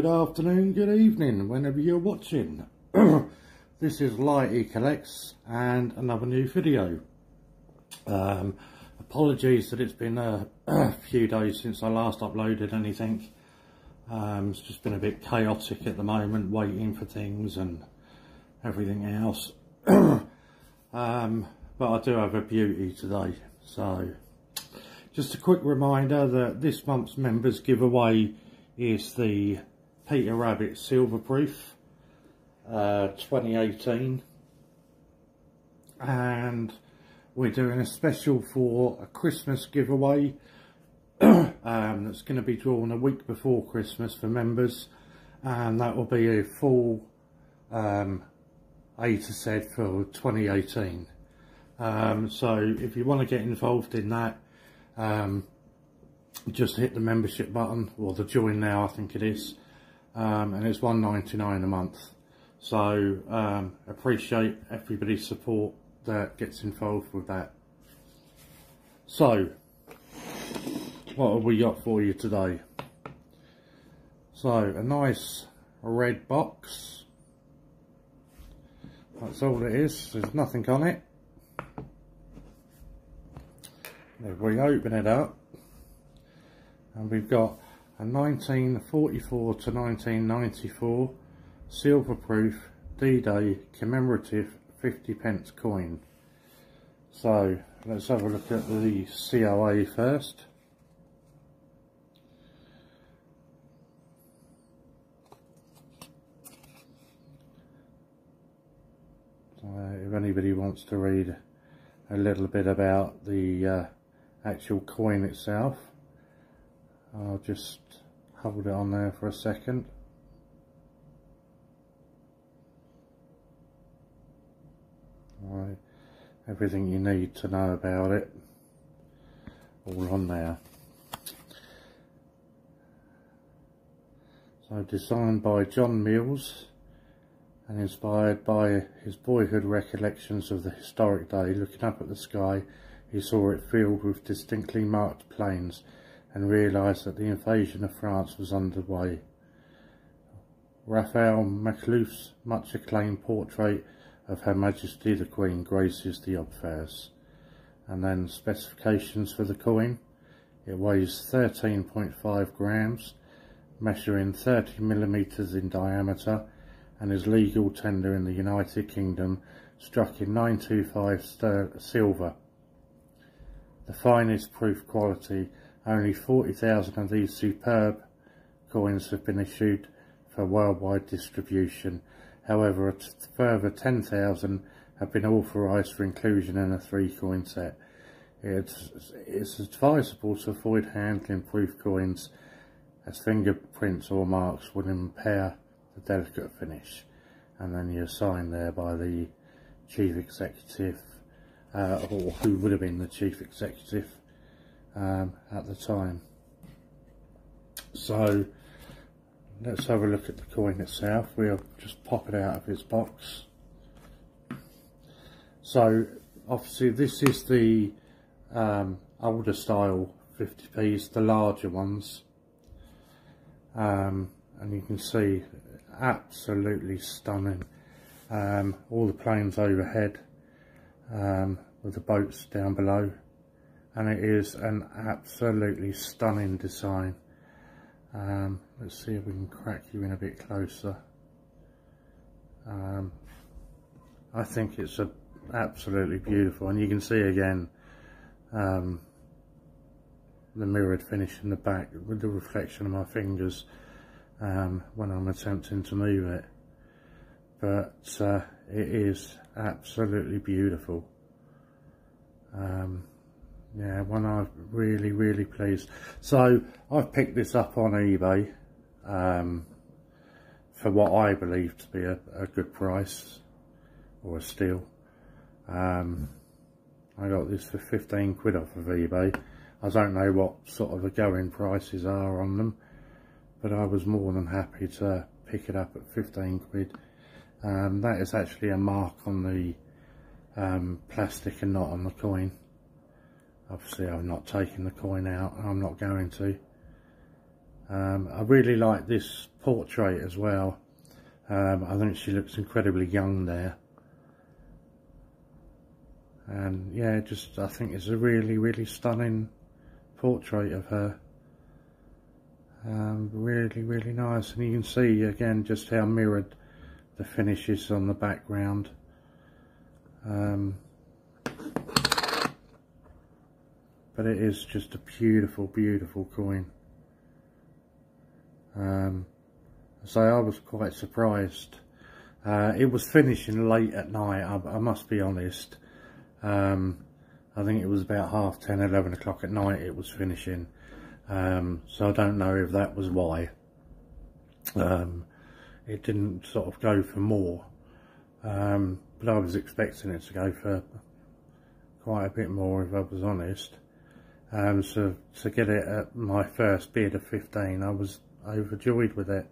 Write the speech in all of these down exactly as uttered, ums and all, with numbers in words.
good afternoon, good evening, whenever you're watching. This is Lighty Collects and another new video. Um, apologies that it's been a, a few days since I last uploaded anything. Um, it's just been a bit chaotic at the moment, waiting for things and everything else. um, but I do have a beauty today. So, just a quick reminder that this month's members giveaway is the Peter Rabbit Silverproof uh, twenty eighteen, and we're doing a special for a Christmas giveaway um, that's going to be drawn a week before Christmas for members, and that will be a full um, A to Z for twenty eighteen. Um, so if you want to get involved in that, um, just hit the membership button, or the join now I think it is, um, and it's one ninety-nine a month. So um, appreciate everybody's support that gets involved with that. So what have we got for you today? So a nice red box, that's all it is, there's nothing on it. If we open it up, and we've got a nineteen forty-four to nineteen ninety-four Silverproof D Day commemorative fifty pence coin. So let's have a look at the C O A first. Uh, if anybody wants to read a little bit about the uh, actual coin itself, I'll just hold it on there for a second. Right, everything you need to know about it, all on there. So designed by John Mills and inspired by his boyhood recollections of the historic day, looking up at the sky, he saw it filled with distinctly marked planes and realised that the invasion of France was underway. Raphael Maclouf's much acclaimed portrait of Her Majesty the Queen graces the obverse. And then specifications for the coin. It weighs thirteen point five grams, measuring thirty millimeters in diameter, and is legal tender in the United Kingdom, struck in nine two five silver. The finest proof quality. Only forty thousand of these superb coins have been issued for worldwide distribution. However, a further ten thousand have been authorised for inclusion in a three-coin set. It's, it's advisable to avoid handling proof coins, as fingerprints or marks would impair the delicate finish. And then you're signed there by the chief executive, uh, or who would have been the chief executive Um, at the time. So let's have a look at the coin itself. We'll just pop it out of its box. So obviously this is the um, older style fifty p's, the larger ones, um, and you can see absolutely stunning, um, all the planes overhead, um, with the boats down below. And it is an absolutely stunning design. Um, let's see if we can crack you in a bit closer. Um, I think it's a, absolutely beautiful. And you can see again um, the mirrored finish in the back with the reflection of my fingers um, when I'm attempting to move it. But uh, it is absolutely beautiful. Um, Yeah, one I'm really, really pleased. So I've picked this up on eBay um, for what I believe to be a, a good price, or a steal. Um, I got this for fifteen quid off of eBay. I don't know what sort of the going prices are on them, but I was more than happy to pick it up at fifteen quid. Um, that is actually a mark on the um, plastic and not on the coin. Obviously I've not taken the coin out, I'm not going to. Um, I really like this portrait as well. Um, I think she looks incredibly young there. And yeah, just I think it's a really, really stunning portrait of her. Um, really, really nice. And you can see again just how mirrored the finish is on the background. Um, but it is just a beautiful, beautiful coin. Um, so I was quite surprised. Uh, it was finishing late at night, I, I must be honest. Um, I think it was about half ten, eleven o'clock at night it was finishing. Um, so I don't know if that was why. Um, it didn't sort of go for more. Um, but I was expecting it to go for quite a bit more, if I was honest. Um, so to get it at my first bid of fifteen, I was overjoyed with it.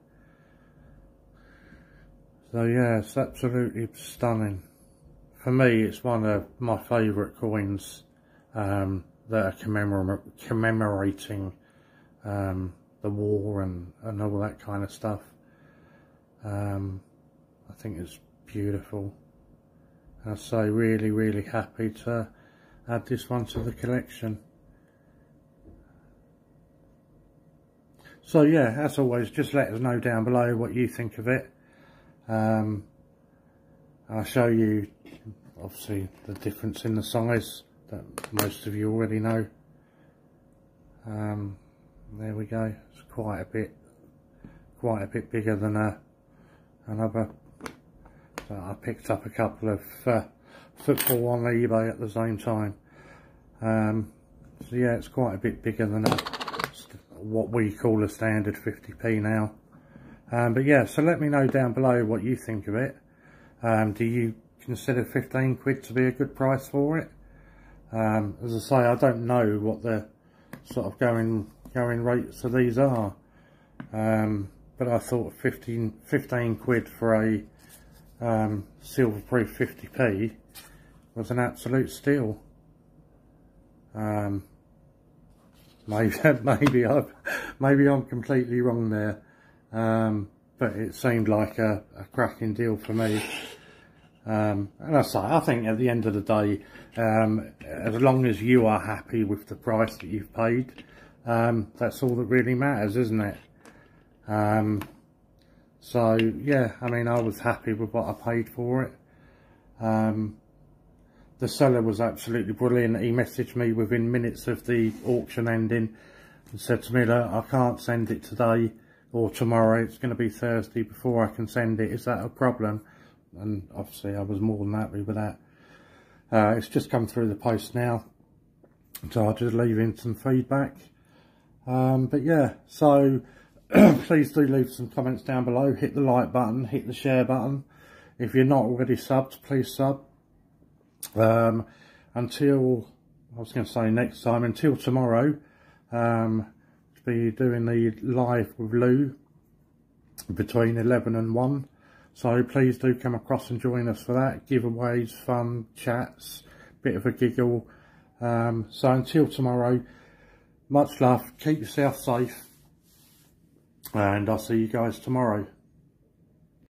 So yeah, it's absolutely stunning. For me, it's one of my favourite coins um, that are commemor commemorating um, the war and, and all that kind of stuff. Um, I think it's beautiful. And I say really, really happy to add this one to the collection. So yeah, as always, just let us know down below what you think of it. Um, I'll show you obviously the difference in the size that most of you already know. Um, there we go. It's quite a bit, quite a bit bigger than a, another. So I picked up a couple of uh, football on eBay at the same time. Um, so yeah, it's quite a bit bigger than a. What we call a standard fifty p now. Um, but yeah, so let me know down below what you think of it. Um, do you consider fifteen quid to be a good price for it? Um, as I say, I don't know what the sort of going going rates of these are, um, but I thought fifteen quid for a um, Silverproof fifty p was an absolute steal. Um, Maybe, maybe I've, maybe I'm completely wrong there, um, but it seemed like a, a cracking deal for me. Um, and I say, I think at the end of the day, um, as long as you are happy with the price that you've paid, um, that's all that really matters, isn't it? Um, so yeah, I mean, I was happy with what I paid for it. Um, The seller was absolutely brilliant. He messaged me within minutes of the auction ending and said to me, look, I can't send it today or tomorrow. It's going to be Thursday before I can send it. Is that a problem? And obviously I was more than happy with that. Uh, it's just come through the post now, so I'll just leave in some feedback. Um, but yeah, so please do leave some comments down below. Hit the like button, hit the share button. If you're not already subbed, please sub. Um, until I was going to say next time, until tomorrow, um, to be doing the live with Lou between eleven and one. So please do come across and join us for that. Giveaways, fun, chats, bit of a giggle. Um, so until tomorrow, much love, keep yourself safe, and I'll see you guys tomorrow.